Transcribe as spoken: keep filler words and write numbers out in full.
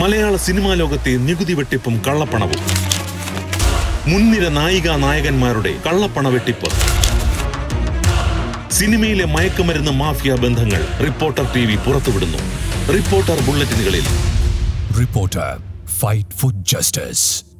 Malayala cinema logate, Nigudi Vetipum, Karlapanavo Munira Naiga, Naigan Marude, Karlapanavetipo Cinemile Maikamer in the Mafia Bandhangal, Reporter T V Puratavudano, Reporter Bulletin Reporter, fight for justice.